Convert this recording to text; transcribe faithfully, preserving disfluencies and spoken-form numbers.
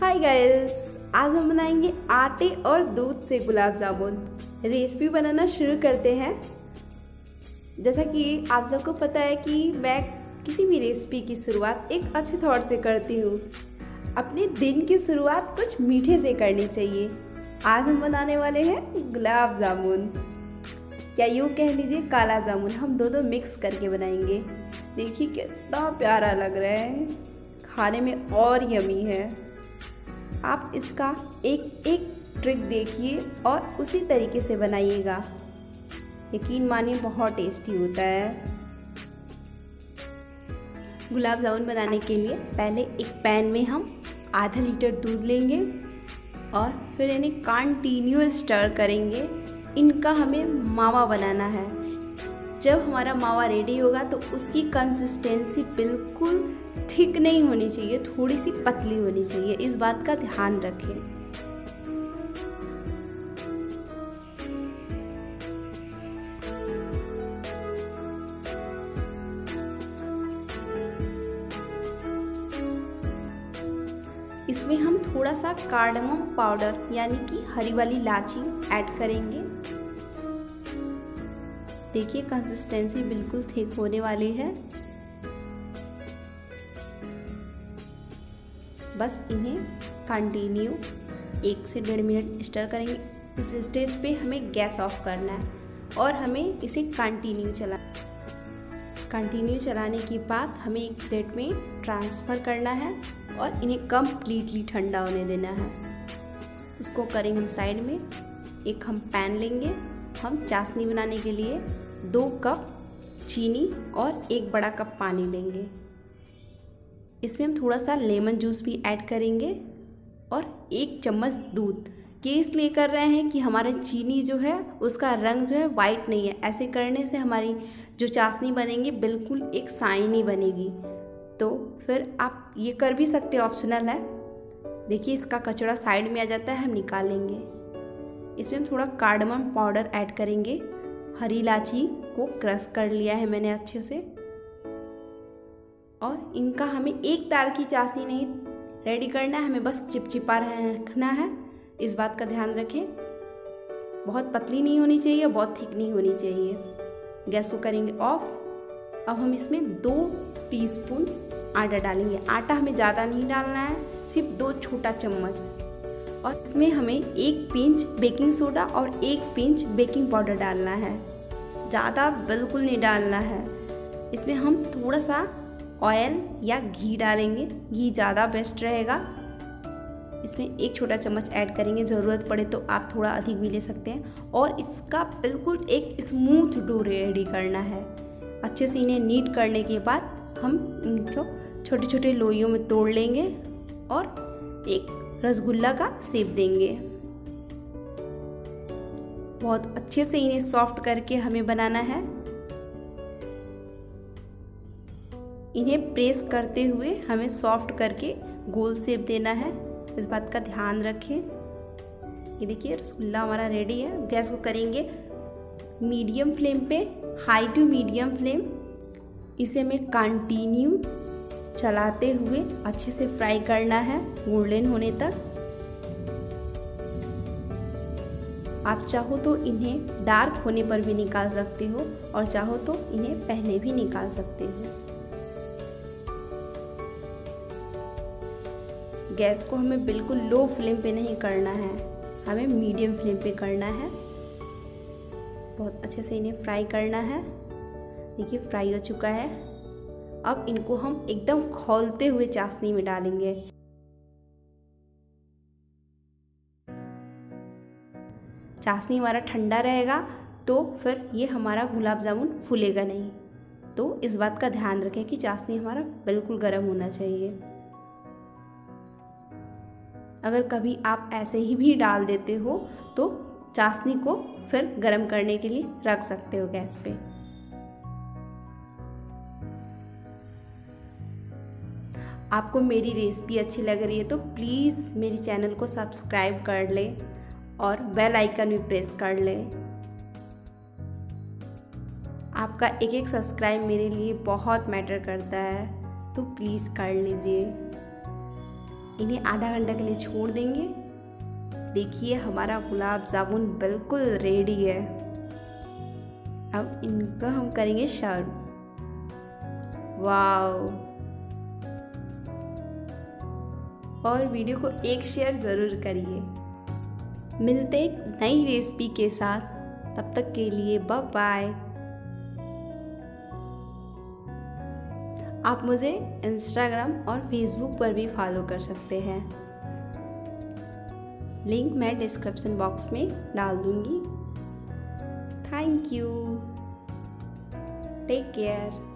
Hi guys, आज हम बनाएंगे आटे और दूध से गुलाब जामुन। रेसिपी बनाना शुरू करते हैं। जैसा कि आप लोगों को पता है कि मैं किसी भी रेसिपी की शुरुआत एक अच्छे थॉट से करती हूँ। अपने दिन की शुरुआत कुछ मीठे से करनी चाहिए। आज हम बनाने वाले हैं गुलाब जामुन, या यूँ कह लीजिए काला जामुन। हम दोनों मिक्स करके बनाएंगे। देखिए कितना प्यारा लग रहा है, खाने में और यमी है। आप इसका एक एक ट्रिक देखिए और उसी तरीके से बनाइएगा। यकीन मानिए बहुत टेस्टी होता है। गुलाब जामुन बनाने के लिए पहले एक पैन में हम आधा लीटर दूध लेंगे और फिर इन्हें कंटिन्यूस स्टर करेंगे। इनका हमें मावा बनाना है। जब हमारा मावा रेडी होगा तो उसकी कंसिस्टेंसी बिल्कुल थिक नहीं होनी चाहिए, थोड़ी सी पतली होनी चाहिए। इस बात का ध्यान रखें। इसमें हम थोड़ा सा कार्डमम पाउडर यानी कि हरी वाली इलायची ऐड करेंगे। देखिए कंसिस्टेंसी बिल्कुल थिक होने वाली है। बस इन्हें कंटिन्यू एक से डेढ़ मिनट स्टर करेंगे। इस स्टेज पे हमें गैस ऑफ करना है और हमें इसे कंटिन्यू चला कंटिन्यू चलाने के बाद हमें एक प्लेट में ट्रांसफ़र करना है और इन्हें कम्प्लीटली ठंडा होने देना है। उसको करेंगे हम साइड में। एक हम पैन लेंगे। हम चाशनी बनाने के लिए दो कप चीनी और एक बड़ा कप पानी लेंगे। इसमें हम थोड़ा सा लेमन जूस भी ऐड करेंगे और एक चम्मच दूध। ये इसलिए कर रहे हैं कि हमारे चीनी जो है उसका रंग जो है वाइट नहीं है। ऐसे करने से हमारी जो चाशनी बनेगी बिल्कुल एक साइनी बनेगी। तो फिर आप ये कर भी सकते हो, ऑप्शनल है। देखिए इसका कचड़ा साइड में आ जाता है, हम निकाल लेंगे। इसमें हम थोड़ा कार्डमम पाउडर ऐड करेंगे। हरी इलायची को क्रश कर लिया है मैंने अच्छे से। और इनका हमें एक तार की चाशनी नहीं रेडी करना है, हमें बस चिपचिपा रखना है। इस बात का ध्यान रखें। बहुत पतली नहीं होनी चाहिए, बहुत थिक नहीं होनी चाहिए। गैस को करेंगे ऑफ। अब हम इसमें दो टीस्पून आटा डालेंगे। आटा हमें ज़्यादा नहीं डालना है, सिर्फ दो छोटा चम्मच। और इसमें हमें एक पिंच बेकिंग सोडा और एक पिंच बेकिंग पाउडर डालना है। ज़्यादा बिल्कुल नहीं डालना है। इसमें हम थोड़ा सा ऑयल या घी डालेंगे। घी ज़्यादा बेस्ट रहेगा। इसमें एक छोटा चम्मच ऐड करेंगे। ज़रूरत पड़े तो आप थोड़ा अधिक भी ले सकते हैं। और इसका बिल्कुल एक स्मूथ डो रेडी करना है। अच्छे से इन्हें नीट करने के बाद हम इनको छोटे छोटे लोइयों में तोड़ लेंगे और एक रसगुल्ला का शेप देंगे। बहुत अच्छे से इन्हें सॉफ्ट करके हमें बनाना है। इन्हें प्रेस करते हुए हमें सॉफ्ट करके गोल शेप देना है। इस बात का ध्यान रखें। ये देखिए रसगुल्ला हमारा रेडी है। गैस को करेंगे मीडियम फ्लेम पे, हाई टू मीडियम फ्लेम। इसे हमें कंटिन्यू चलाते हुए अच्छे से फ्राई करना है, गोल्डन होने तक। आप चाहो तो इन्हें डार्क होने पर भी निकाल सकते हो और चाहो तो इन्हें पहले भी निकाल सकते हो। गैस को हमें बिल्कुल लो फ्लेम पे नहीं करना है, हमें मीडियम फ्लेम पे करना है। बहुत अच्छे से इन्हें फ्राई करना है। देखिए फ्राई हो चुका है। अब इनको हम एकदम खौलते हुए चाशनी में डालेंगे। चाशनी हमारा ठंडा रहेगा तो फिर ये हमारा गुलाब जामुन फूलेगा नहीं। तो इस बात का ध्यान रखें कि चाशनी हमारा बिल्कुल गर्म होना चाहिए। अगर कभी आप ऐसे ही भी डाल देते हो तो चाशनी को फिर गर्म करने के लिए रख सकते हो गैस पे। आपको मेरी रेसिपी अच्छी लग रही है तो प्लीज़ मेरे चैनल को सब्सक्राइब कर ले और बेल आइकन भी प्रेस कर ले। आपका एक एक सब्सक्राइब मेरे लिए बहुत मैटर करता है, तो प्लीज़ कर लीजिए। इन्हें आधा घंटा के लिए छोड़ देंगे। देखिए हमारा गुलाब जामुन बिल्कुल रेडी है। अब इनका हम करेंगे सर्व। वाव! और वीडियो को एक शेयर ज़रूर करिए। मिलते एक नई रेसिपी के साथ, तब तक के लिए बाय बाय। आप मुझे इंस्टाग्राम और फेसबुक पर भी फॉलो कर सकते हैं। लिंक मैं डिस्क्रिप्शन बॉक्स में डाल दूंगी। Thank you, take care.